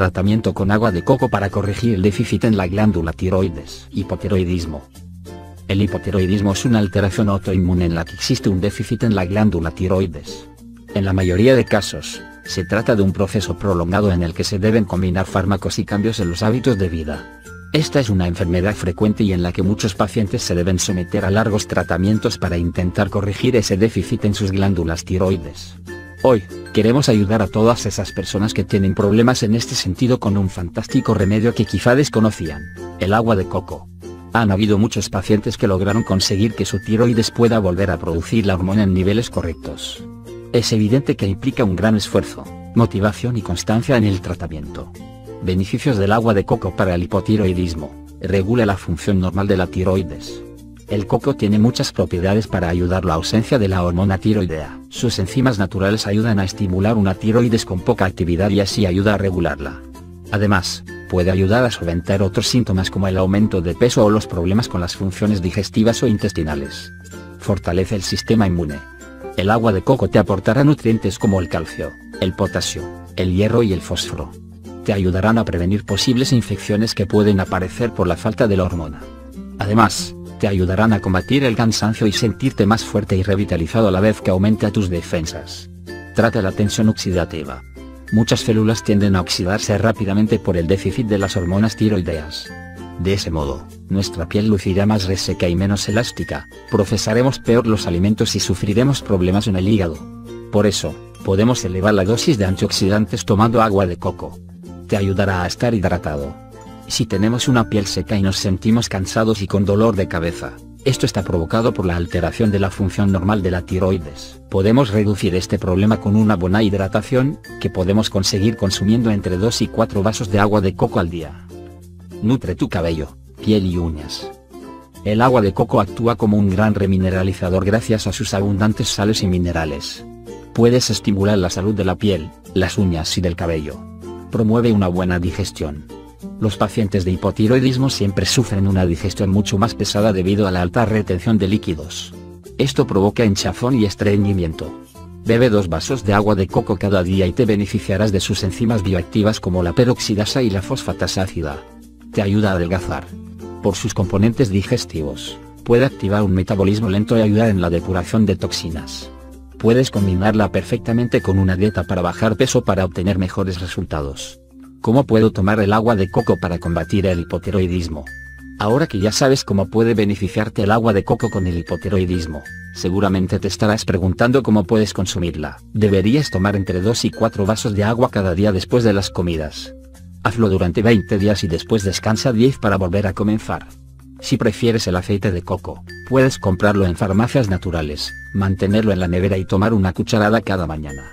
tratamiento con agua de coco para corregir el déficit en la glándula tiroides. Hipotiroidismo. El hipotiroidismo es una alteración autoinmune en la que existe un déficit en la glándula tiroides. En la mayoría de casos, se trata de un proceso prolongado en el que se deben combinar fármacos y cambios en los hábitos de vida. Esta es una enfermedad frecuente y en la que muchos pacientes se deben someter a largos tratamientos para intentar corregir ese déficit en sus glándulas tiroides. Hoy, queremos ayudar a todas esas personas que tienen problemas en este sentido con un fantástico remedio que quizá desconocían, el agua de coco. Han habido muchos pacientes que lograron conseguir que su tiroides pueda volver a producir la hormona en niveles correctos. Es evidente que implica un gran esfuerzo, motivación y constancia en el tratamiento. Beneficios del agua de coco para el hipotiroidismo. Regula la función normal de la tiroides. El coco tiene muchas propiedades para ayudar la ausencia de la hormona tiroidea. Sus enzimas naturales ayudan a estimular una tiroides con poca actividad y así ayuda a regularla. Además, puede ayudar a solventar otros síntomas como el aumento de peso o los problemas con las funciones digestivas o intestinales. Fortalece el sistema inmune. El agua de coco te aportará nutrientes como el calcio, el potasio, el hierro y el fósforo. Te ayudarán a prevenir posibles infecciones que pueden aparecer por la falta de la hormona. Además, te ayudarán a combatir el cansancio y sentirte más fuerte y revitalizado a la vez que aumenta tus defensas. Trata la tensión oxidativa. Muchas células tienden a oxidarse rápidamente por el déficit de las hormonas tiroideas. De ese modo, nuestra piel lucirá más reseca y menos elástica, procesaremos peor los alimentos y sufriremos problemas en el hígado. Por eso, podemos elevar la dosis de antioxidantes tomando agua de coco. Te ayudará a estar hidratado. Si tenemos una piel seca y nos sentimos cansados y con dolor de cabeza, esto está provocado por la alteración de la función normal de la tiroides. Podemos reducir este problema con una buena hidratación, que podemos conseguir consumiendo entre 2 y 4 vasos de agua de coco al día. Nutre tu cabello, piel y uñas. El agua de coco actúa como un gran remineralizador gracias a sus abundantes sales y minerales. Puedes estimular la salud de la piel, las uñas y del cabello. Promueve una buena digestión. Los pacientes de hipotiroidismo siempre sufren una digestión mucho más pesada debido a la alta retención de líquidos. Esto provoca hinchazón y estreñimiento. Bebe 2 vasos de agua de coco cada día y te beneficiarás de sus enzimas bioactivas como la peroxidasa y la fosfatasa ácida. Te ayuda a adelgazar. Por sus componentes digestivos, puede activar un metabolismo lento y ayudar en la depuración de toxinas. Puedes combinarla perfectamente con una dieta para bajar peso para obtener mejores resultados. ¿Cómo puedo tomar el agua de coco para combatir el hipotiroidismo? Ahora que ya sabes cómo puede beneficiarte el agua de coco con el hipotiroidismo, seguramente te estarás preguntando cómo puedes consumirla. Deberías tomar entre 2 y 4 vasos de agua cada día después de las comidas. Hazlo durante 20 días y después descansa 10 para volver a comenzar. Si prefieres el aceite de coco, puedes comprarlo en farmacias naturales, mantenerlo en la nevera y tomar una cucharada cada mañana.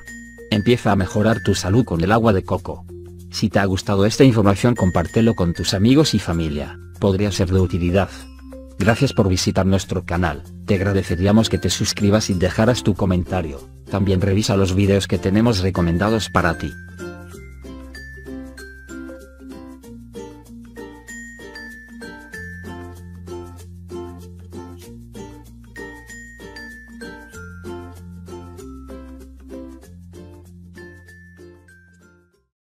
Empieza a mejorar tu salud con el agua de coco. Si te ha gustado esta información, compártelo con tus amigos y familia, podría ser de utilidad. Gracias por visitar nuestro canal, te agradeceríamos que te suscribas y dejaras tu comentario, también revisa los videos que tenemos recomendados para ti.